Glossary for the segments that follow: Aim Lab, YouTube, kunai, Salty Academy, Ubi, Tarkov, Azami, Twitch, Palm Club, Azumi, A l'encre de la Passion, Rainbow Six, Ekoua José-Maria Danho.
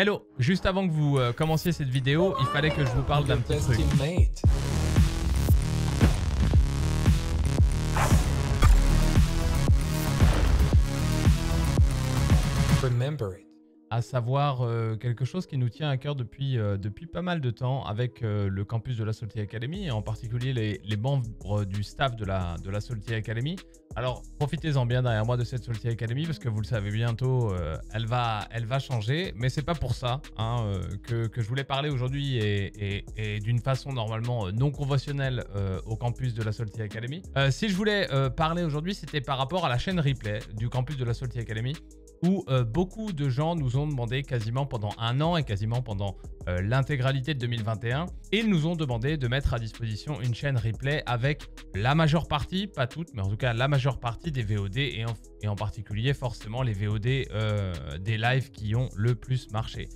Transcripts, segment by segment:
Hello, juste avant que vous commenciez cette vidéo, il fallait que je vous parle d'un petit truc. À savoir quelque chose qui nous tient à cœur depuis pas mal de temps avec le campus de la Salty Academy et en particulier les membres du staff de la Salty Academy. Alors profitez-en bien derrière moi de cette Salty Academy parce que vous le savez bientôt, elle va changer, mais c'est pas pour ça hein, que je voulais parler aujourd'hui et d'une façon normalement non conventionnelle au campus de la Salty Academy. Si je voulais parler aujourd'hui, c'était par rapport à la chaîne replay du campus de la Salty Academy, où beaucoup de gens nous ont demandé quasiment pendant un an et quasiment pendant l'intégralité de 2021. Et ils nous ont demandé de mettre à disposition une chaîne replay avec la majeure partie, pas toutes, mais en tout cas la majeure partie des VOD et en particulier forcément les VOD des lives qui ont le plus marché.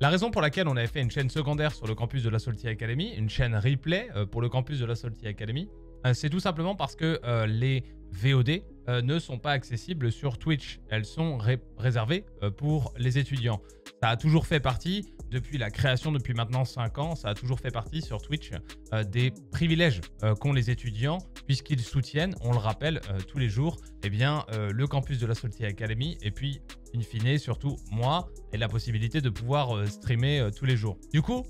La raison pour laquelle on avait fait une chaîne secondaire sur le campus de la Salty Academy, une chaîne replay pour le campus de la Salty Academy, c'est tout simplement parce que les VOD ne sont pas accessibles sur Twitch. Elles sont réservées pour les étudiants. Ça a toujours fait partie, depuis la création, depuis maintenant 5 ans, ça a toujours fait partie sur Twitch des privilèges qu'ont les étudiants, puisqu'ils soutiennent, on le rappelle tous les jours, eh bien, le campus de la Salty Academy et puis, in fine, surtout moi, et la possibilité de pouvoir streamer tous les jours. Du coup,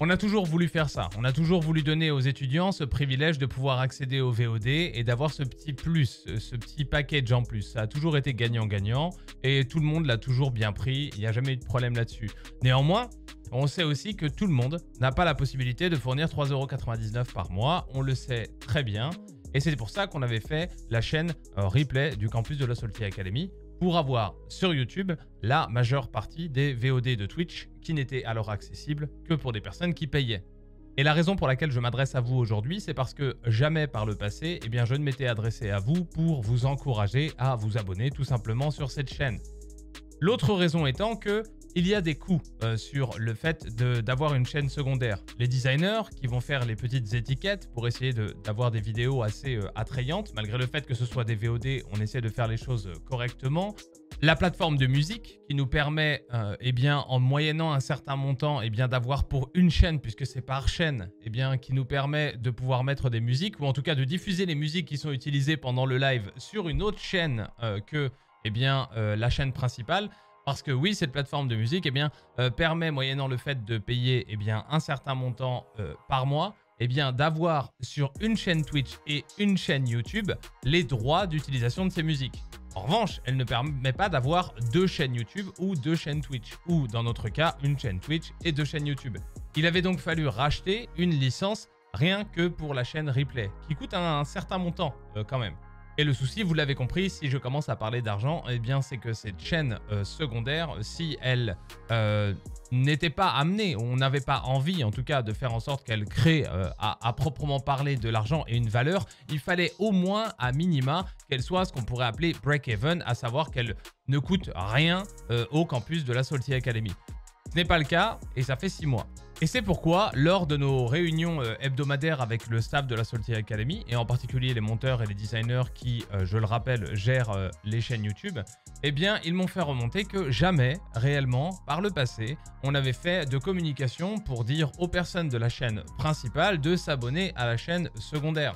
on a toujours voulu faire ça, on a toujours voulu donner aux étudiants ce privilège de pouvoir accéder au VOD et d'avoir ce petit plus, ce petit package en plus. Ça a toujours été gagnant-gagnant et tout le monde l'a toujours bien pris, il n'y a jamais eu de problème là-dessus. Néanmoins, on sait aussi que tout le monde n'a pas la possibilité de fournir 3,99 € par mois, on le sait très bien. Et c'est pour ça qu'on avait fait la chaîne replay du campus de la Salty Academy, pour avoir sur YouTube la majeure partie des VOD de Twitch qui n'étaient alors accessibles que pour des personnes qui payaient. Et la raison pour laquelle je m'adresse à vous aujourd'hui, c'est parce que jamais par le passé, eh bien, je ne m'étais adressé à vous pour vous encourager à vous abonner tout simplement sur cette chaîne. L'autre raison étant que il y a des coûts sur le fait d'avoir une chaîne secondaire. Les designers qui vont faire les petites étiquettes pour essayer d'avoir des vidéos assez attrayantes, malgré le fait que ce soit des VOD, on essaie de faire les choses correctement. La plateforme de musique qui nous permet, eh bien, en moyennant un certain montant, eh bien, d'avoir pour une chaîne, puisque c'est par chaîne, eh bien, qui nous permet de pouvoir mettre des musiques, ou en tout cas de diffuser les musiques qui sont utilisées pendant le live sur une autre chaîne que eh bien, la chaîne principale. Parce que oui, cette plateforme de musique eh bien, permet, moyennant le fait de payer eh bien, un certain montant par mois, eh bien, d'avoir sur une chaîne Twitch et une chaîne YouTube les droits d'utilisation de ces musiques. En revanche, elle ne permet pas d'avoir deux chaînes YouTube ou deux chaînes Twitch, ou dans notre cas, une chaîne Twitch et deux chaînes YouTube. Il avait donc fallu racheter une licence rien que pour la chaîne replay, qui coûte un certain montant quand même. Et le souci, vous l'avez compris, si je commence à parler d'argent, eh bien, c'est que cette chaîne secondaire, si elle n'était pas amenée, on n'avait pas envie, en tout cas, de faire en sorte qu'elle crée à proprement parler de l'argent et une valeur, il fallait au moins, à minima, qu'elle soit ce qu'on pourrait appeler break-even, à savoir qu'elle ne coûte rien au campus de la Salty Academy. Ce n'est pas le cas et ça fait 6 mois. Et c'est pourquoi, lors de nos réunions hebdomadaires avec le staff de la Salty Academy, et en particulier les monteurs et les designers qui, je le rappelle, gèrent les chaînes YouTube, eh bien, ils m'ont fait remonter que jamais, réellement, par le passé, on avait fait de communication pour dire aux personnes de la chaîne principale de s'abonner à la chaîne secondaire.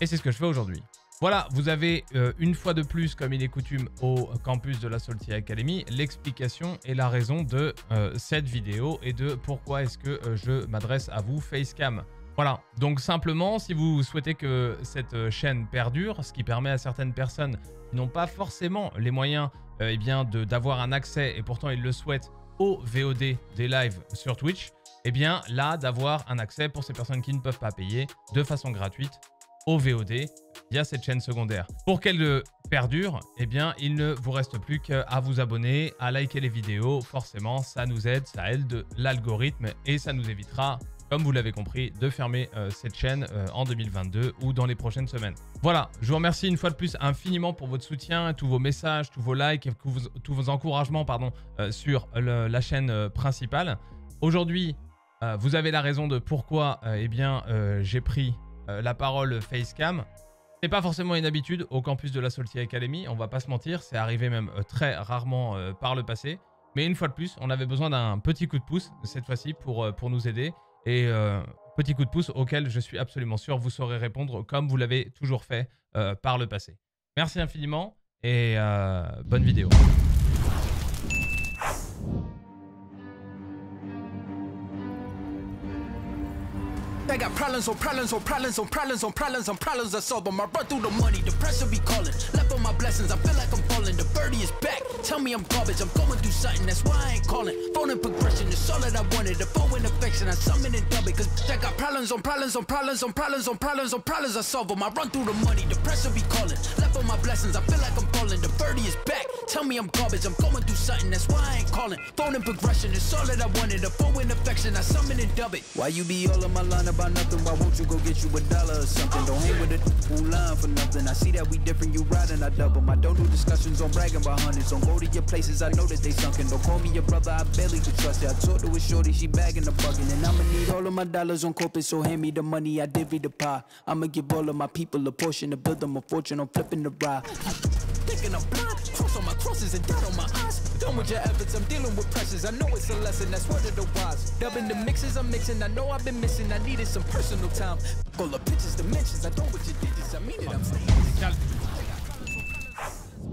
Et c'est ce que je fais aujourd'hui. Voilà, vous avez une fois de plus, comme il est coutume au campus de la Salty Academy, l'explication et la raison de cette vidéo et de pourquoi est-ce que je m'adresse à vous facecam. Voilà, donc simplement, si vous souhaitez que cette chaîne perdure, ce qui permet à certaines personnes qui n'ont pas forcément les moyens eh bien, d'avoir un accès, et pourtant ils le souhaitent, au VOD des lives sur Twitch, eh bien là, d'avoir un accès pour ces personnes qui ne peuvent pas payer de façon gratuite au VOD via cette chaîne secondaire. Pour qu'elle perdure, eh bien, il ne vous reste plus qu'à vous abonner, à liker les vidéos. Forcément, ça nous aide, ça aide l'algorithme et ça nous évitera, comme vous l'avez compris, de fermer cette chaîne en 2022 ou dans les prochaines semaines. Voilà, je vous remercie une fois de plus infiniment pour votre soutien, tous vos messages, tous vos likes, tous vos encouragements pardon, sur la chaîne principale. Aujourd'hui, vous avez la raison de pourquoi eh bien, j'ai pris la parole facecam. C'est pas forcément une habitude au campus de la Salty Academy, on va pas se mentir, c'est arrivé même très rarement par le passé. Mais une fois de plus, on avait besoin d'un petit coup de pouce, cette fois-ci, pour nous aider. Et petit coup de pouce auquel je suis absolument sûr, vous saurez répondre comme vous l'avez toujours fait par le passé. Merci infiniment et bonne vidéo. I got problems on problems on problems on problems on problems on problems I solve them. I run through the money, the pressure be calling. Left on my blessings, I feel like I'm falling. The birdie is back, tell me I'm garbage. I'm going through something, that's why I ain't calling. Phone in progression, it's all that I wanted. The phone in affection, I summon and dub it. Cause I got problems on problems on problems on problems on problems on problems I solve them. I run through the money, the pressure be calling. Left on my blessings, I feel like I'm falling. The birdie is back, tell me I'm garbage. I'm going through something, that's why I ain't calling. Phone in progression, it's all that I wanted. The phone in affection, I summon and dub it. Why you be all on my line about nothing, why won't you go get you a dollar or something? Don't hang with a who lying for nothing. I see that we different, you riding, I double my. Don't do discussions on bragging about hundreds. Don't go to your places, I know that they sunken. Don't call me your brother, I barely could trust it. I talked to a shorty, she bagging the bugging. And I'ma need all of my dollars on corporate, so hand me the money, I divvy the pie. I'ma give all of my people a portion to build them a fortune, I'm flipping the ride. Thinking I'm blind, cross on my crosses and dot on my eyes. Done with your efforts, I'm dealing with pressures. I know it's a lesson, that's word of the wise. Dubbing the mixes, I'm mixing, I know I've been missing. I needed some personal time. All the pitches, dimensions, I know what your digits, I mean it, I'm staying.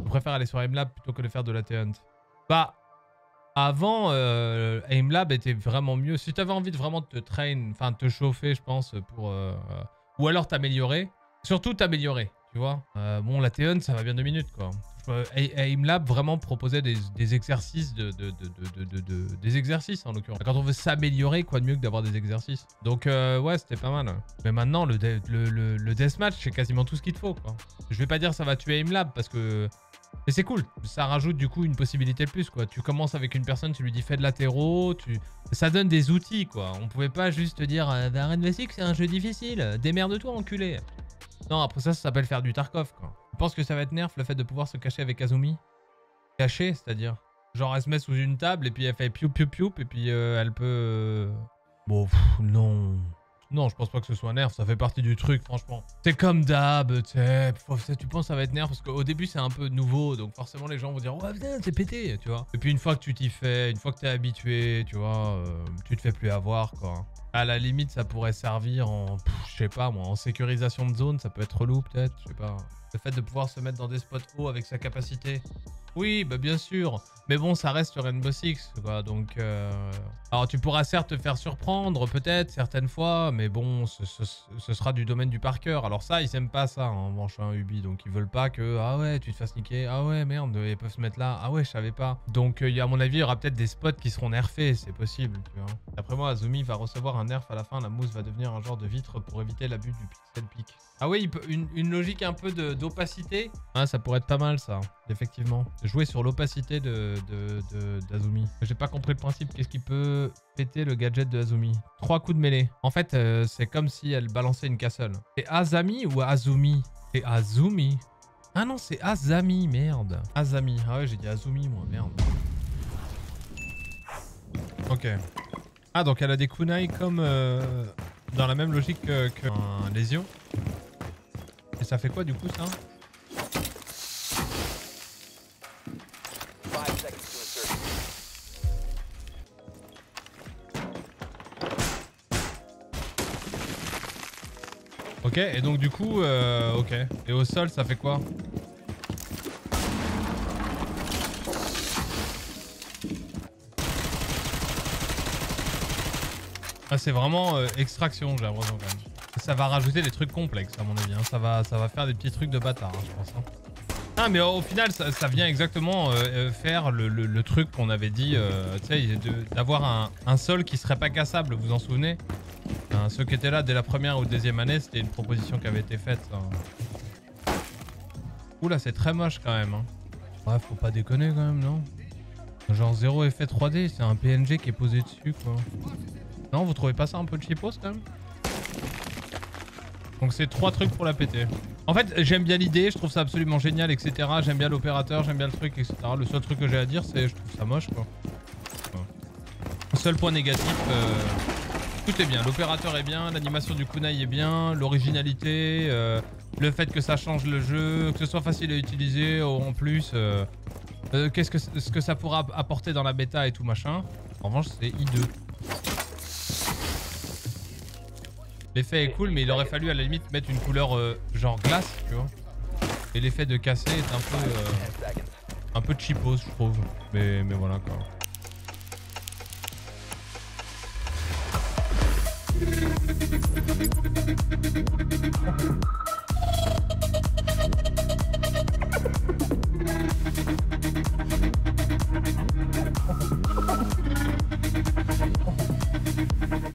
Je préfère aller sur Aim Lab plutôt que de faire de la T-Hunt. Bah, avant, Aim Lab était vraiment mieux. Si t'avais envie de vraiment te train, enfin te chauffer, je pense, pour ou alors t'améliorer. Surtout t'améliorer. Tu vois, bon, la T1 ça va bien 2 minutes quoi. Aim Lab vraiment proposait des exercices des exercices en l'occurrence. Quand on veut s'améliorer, quoi de mieux que d'avoir des exercices. Donc ouais, c'était pas mal. Mais maintenant le deathmatch c'est quasiment tout ce qu'il te faut quoi. Je vais pas dire ça va tuer Aim Lab parce que... Mais c'est cool, ça rajoute du coup une possibilité de plus quoi. Tu commences avec une personne, tu lui dis fais de l'athéro, ça donne des outils quoi. On pouvait pas juste te dire bah, Rainbow Six c'est un jeu difficile, démerde-toi enculé. Non, après ça, ça s'appelle faire du Tarkov, quoi. Tu penses que ça va être nerf, le fait de pouvoir se cacher avec Azami? Cacher, c'est-à-dire? Genre, elle se met sous une table, et puis elle fait piou piou piou, et puis elle peut... Bon, pff, non... Non, je pense pas que ce soit nerf, ça fait partie du truc, franchement. C'est comme d'hab, tu sais, tu penses que ça va être nerf, parce qu'au début, c'est un peu nouveau, donc forcément, les gens vont dire « Ouais, putain, c'est pété », tu vois. Et puis, une fois que tu t'y fais, une fois que t'es habitué, tu vois, tu te fais plus avoir, quoi. À la limite, ça pourrait servir en, je sais pas moi, en sécurisation de zone, ça peut être relou peut-être, je sais pas. Le fait de pouvoir se mettre dans des spots hauts avec sa capacité. Oui, bah bien sûr. Mais bon, ça reste sur Rainbow Six, quoi, donc... Alors tu pourras certes te faire surprendre, peut-être, certaines fois, mais bon, ce sera du domaine du par cœur. Alors ça, ils aiment pas ça, en revanche, hein, Ubi, donc ils veulent pas que... Ah ouais, tu te fasses niquer, ah ouais, merde, ils peuvent se mettre là, ah ouais, je savais pas. Donc, à mon avis, il y aura peut-être des spots qui seront nerfés, c'est possible, tu vois. Après moi, Azumi va recevoir un nerf à la fin, la mousse va devenir un genre de vitre pour éviter l'abus du pixel pic. Ah oui, une logique un peu d'opacité, hein, ça pourrait être pas mal, ça, effectivement. Jouer sur l'opacité d'Azumi. J'ai pas compris le principe. Qu'est-ce qui peut péter le gadget de Azumi? 3 coups de mêlée. En fait, c'est comme si elle balançait une castle. C'est Azami ou Azumi? C'est Azumi. Ah non, c'est Azami, merde. Azami. Ah ouais, j'ai dit Azumi, moi, merde. Ok. Ah, donc elle a des kunai comme... dans la même logique que lésion. Et ça fait quoi, du coup, ça? Ok, et donc du coup, ok. Et au sol, ça fait quoi? Ah, c'est vraiment extraction, j'ai l'impression quand même. Ça va rajouter des trucs complexes, à mon avis. Hein. Ça va faire des petits trucs de bâtard, hein, je pense. Hein. Ah, mais au final, ça vient exactement faire le truc qu'on avait dit, tu sais, d'avoir un sol qui serait pas cassable, vous vous en souvenez? Hein, ceux qui étaient là dès la première ou deuxième année, c'était une proposition qui avait été faite. Hein. Oula, c'est très moche quand même. Hein. Ouais, faut pas déconner quand même, non? Genre 0 effet 3D, c'est un PNG qui est posé dessus, quoi. Non, vous trouvez pas ça un peu cheapos quand même? Donc c'est 3 trucs pour la péter. En fait, j'aime bien l'idée, je trouve ça absolument génial, etc. J'aime bien l'opérateur, j'aime bien le truc, etc. Le seul truc que j'ai à dire, c'est je trouve ça moche, quoi. Ouais. Seul point négatif... Tout est bien, l'opérateur est bien, l'animation du kunai est bien, l'originalité, le fait que ça change le jeu, que ce soit facile à utiliser en plus, qu'est-ce que ce que ça pourra apporter dans la bêta et tout machin. En revanche, c'est hideux. L'effet est cool, mais il aurait fallu à la limite mettre une couleur genre glace, tu vois. Et l'effet de casser est un peu cheapos, je trouve. Mais voilà quoi.